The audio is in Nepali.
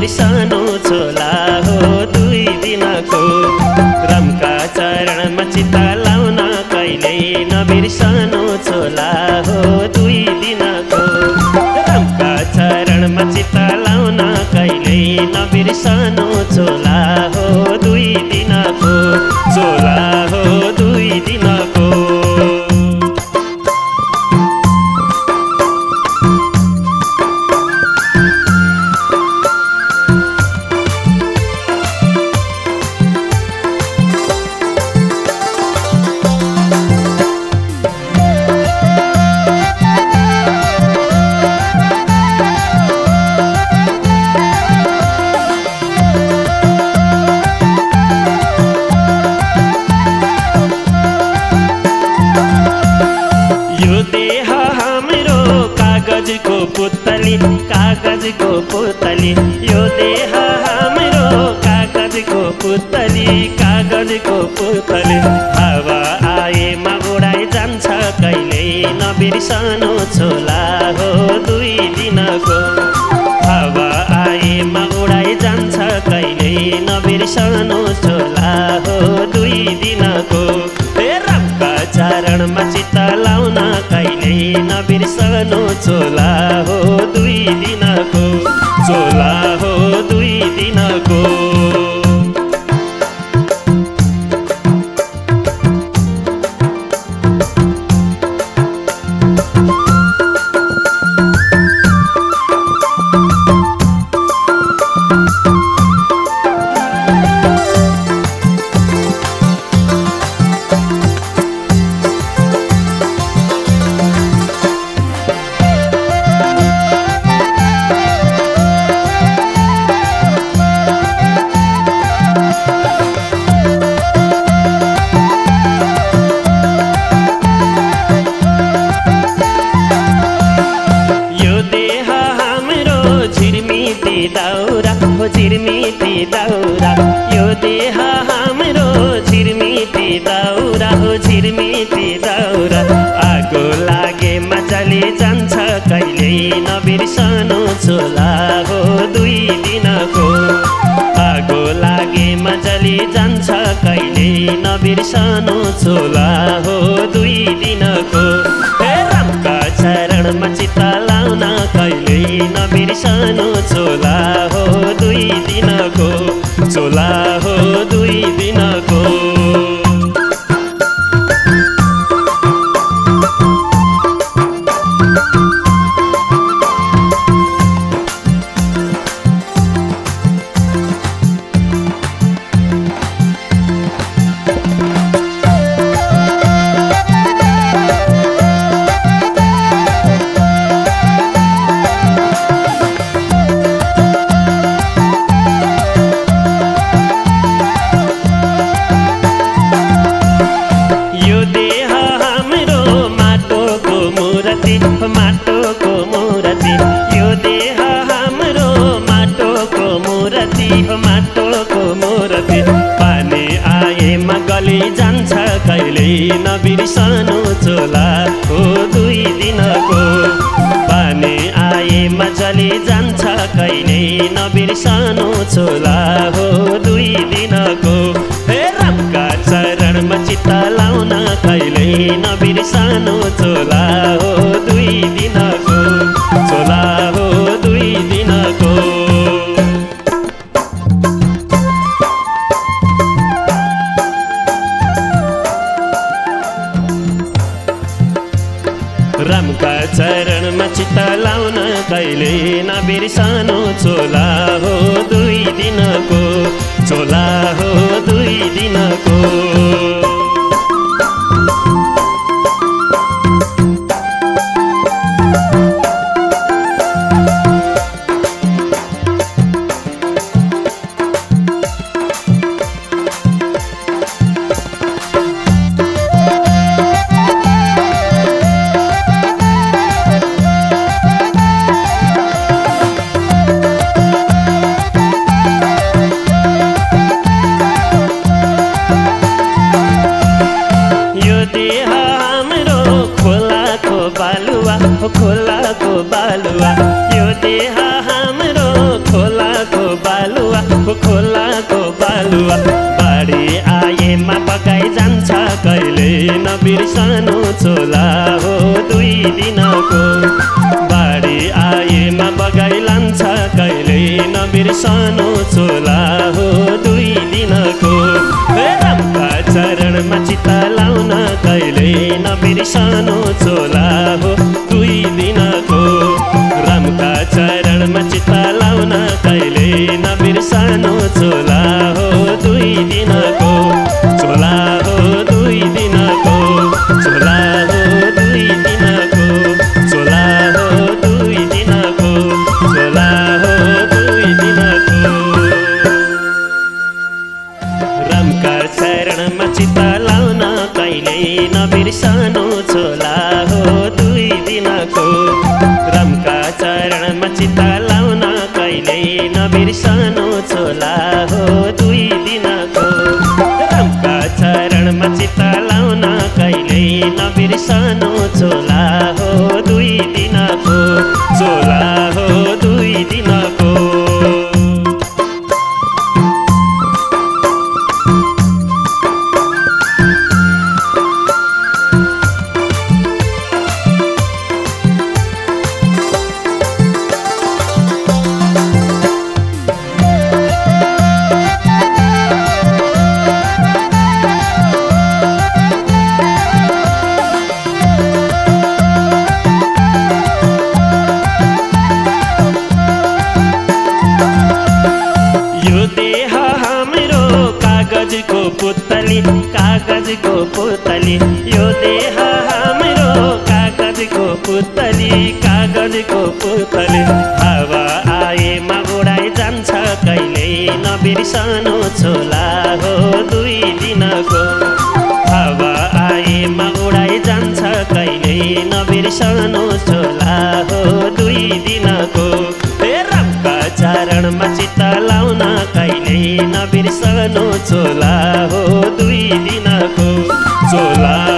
बिर्सनु छोला हो दुई दिनको रामका चरणमा चित्त लाउन कहिल्यै नबिर्सनु छोला हो दुई दिनको रामका चरणमा चित्त लाउन कहिल्यै नबिर्सनु छोला हो दुई दिनको छोला हो दुई दिनको कागजको पुतली यो देह हाम्रो कागजको पुतली कागजको पुतली हावा आएमा उडाइ जान्छ कहिल्यै नबिर्सनु छोला हो दुई दिनको हावा आएमा उडाइ जान्छ कहिल्यै नबिर्सनु छोला हो दुई दिनको रामका चरणमा चित्त लाउन कहिल्यै नबिर्सनु छोला हो दुई दिनको छोला हो दुई दिनको नबिर्सनु छोला हो दुई दिनको आगो लागे मजाले जान्छ कहिल्यै नबिर्सनु छोला हो दुई दिनको रामका चरणमा चित्त लाउन कहिल्यै नबिर्सनु छोला हो दुई दिनको छोला हो दुई दिनको नबिर्सनु छोला हो दुई दिनको पानी आए मजाले जान्छ कहिल्यै नबिर्सनु छोला हो दुई दिनको रामका चरणमा चित्त लाउन कहिल्यै नबिर्सनु छोला हो दुई दिनको छोला हो दुई दिनको कहिल्यै नबिर्सनु छोला हो दुई दिनको छोला हो दुई दिनको खोलाको बालुवा यो देह हाम्रो खोलाको बिर्सनु चोला हो दुई दिनको बाडी आएमा बगाई लान्छ कहिले नबिर्सनु चोला हो दुई दिनको रामका चरणमा चिता लाउन कहिले नबिर्सनु चोला हो दुई दिनको रामका चरणमा चिता लाउन कहिले नबिर्सनु चोला हो दुई दिनको चोला हो दुई दिनको चोला हो दुई दिनको चोला हो दुई दिनको चोला हो दुई दिनको रामका चरणमा चिता लाउन कहिले नबिर्सनु चोला हो दुई दिनको रामका चरणमा चिता लाउन कहिले नबिर्सनु चोला हो दुई दिनको रामका चरणमा चिता लाउन कहिले नबिर्सनु चोला हो दुई दिनको चोला हो दुई दिनको कागज को पुतली यो देह हाम्रो कागज को पुतली हावा आएमा उडाइ जान्छ कहिले नबिर्सनु चोला हो दुई दिनको हावा आएमा उडाइ जान्छ कहिले नबिर्सनु चोला हो दुई दिनको रामका चरणमा चिता लाउन कहिले नबिर्सनु चोला हो दुई दिनको चोला